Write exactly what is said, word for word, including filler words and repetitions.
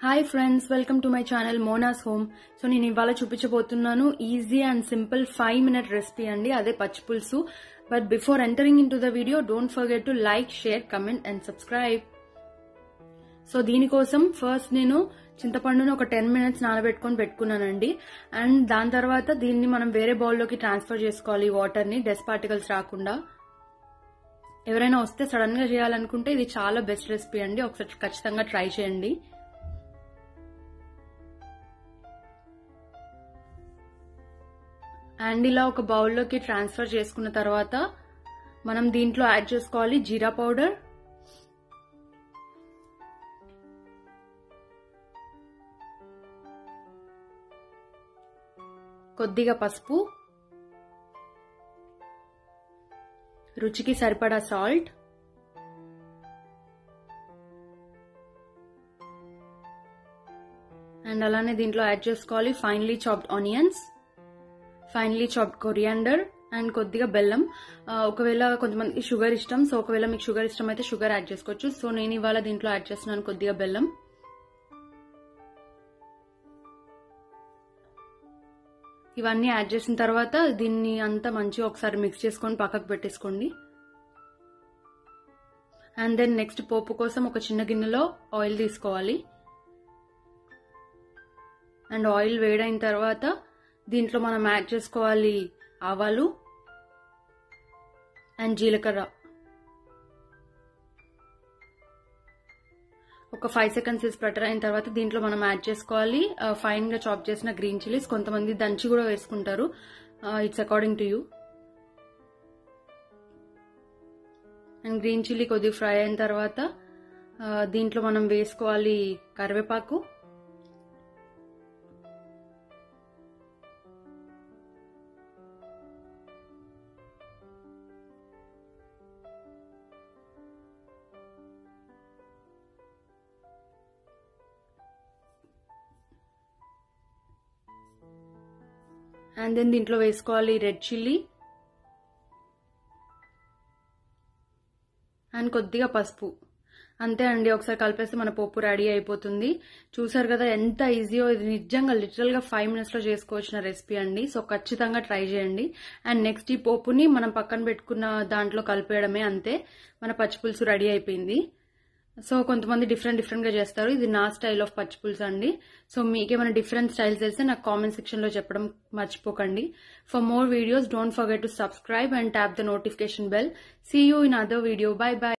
Hi friends, welcome to my channel Mona's Home. So నేను ఇవాళ చూపించబోతున్నాను easy and simple five minute recipe అండి, అదే పచ్చి పులుసు. But before entering into the video, don't forget to like, share, comment and subscribe. So దీని కోసం first నేను చింతపండును ఒక ten minutes నానబెట్టుకొని పెట్టుకున్నానండి. అండ్ దాని తర్వాత దీన్ని మనం వేరే బౌల్ లోకి ట్రాన్స్ఫర్ చేసుకోవాలి వాటర్ ని, డస్ట్ పార్టికల్స్ రాకుండా. ఎవరైనా వస్తే సడన్ గా చేయాలనుకుంటే ఇది చాలా బెస్ట్ రెసిపీ అండి, ఒకసారి ఖచ్చితంగా ట్రై చేయండి. అండ్ ఇలా ఒక బౌల్లోకి ట్రాన్స్ఫర్ చేసుకున్న తర్వాత మనం దీంట్లో యాడ్ చేసుకోవాలి జీరా పౌడర్, కొద్దిగా పసుపు, రుచికి సరిపడా సాల్ట్, అండ్ అలానే దీంట్లో యాడ్ చేసుకోవాలి finely chopped onions, finally chopped coriander and కొద్దిగా బెల్లం. ఒకవేళ కొంతమందికి షుగర్ ఇష్టం, సో ఒకవేళ మీకు షుగర్ ఇష్టం అయితే షుగర్ యాడ్ చేసుకోవచ్చు. సో నేను ఇవాళ దీంట్లో యాడ్ చేస్తున్నాను కొద్దిగా బెల్లం. ఇవన్నీ యాడ్ చేసిన తర్వాత దీన్ని అంతా మంచిగా ఒకసారి మిక్స్ చేసుకొని పక్కకు పెట్టేసుకోండి. అండ్ దెన్ నెక్స్ట్ పోపు కోసం ఒక చిన్న గిన్నెలో ఆయిల్ తీసుకోవాలి. అండ్ ఆయిల్ వేడైన తర్వాత దీంట్లో మనం యాడ్ చేసుకోవాలి ఆవాలు అండ్ జీలకర్ర. ఒక ఫైవ్ సెకండ్స్ స్ప్రెటర్ అయిన తర్వాత దీంట్లో మనం యాడ్ చేసుకోవాలి ఫైన్ గా చాప్ చేసిన గ్రీన్ చిల్లీస్. కొంతమంది దంచి కూడా వేసుకుంటారు, it's according to you. And green chilli కొద్దిగా ఫ్రై అయిన తర్వాత దీంట్లో మనం వేసుకోవాలి కరివేపాకు, అండ్ దెన్ దీంట్లో వేసుకోవాలి రెడ్ చిల్లీ అండ్ కొద్దిగా పసుపు. అంతే అండి, ఒకసారి కలిపేస్తే మన పోపు రెడీ అయిపోతుంది. చూసారు కదా ఎంత ఈజీయో, ఇది నిజంగా లిటరల్ గా ఫైవ్ మినిట్స్ లో చేసుకోవాల్సిన రెసిపీ అండి. సో ఖచ్చితంగా ట్రై చేయండి. అండ్ నెక్స్ట్ ఈ పోపుని మనం పక్కన పెట్టుకున్న దాంట్లో కలిపేయడమే, అంతే మన పచ్చిపులుసు రెడీ అయిపోయింది. సో కొంతమంది డిఫరెంట్ డిఫరెంట్ గా చేస్తారు, ఇది నా స్టైల్ ఆఫ్ పచ్చి పులుసు అండి. సో మీకేమైనా డిఫరెంట్ స్టైల్స్ తెలిస్తే నాకు కామెంట్ సెక్షన్ లో చెప్పడం మర్చిపోకండి. For more videos don't forget to subscribe and tap the notification bell. See you in other video. Bye by.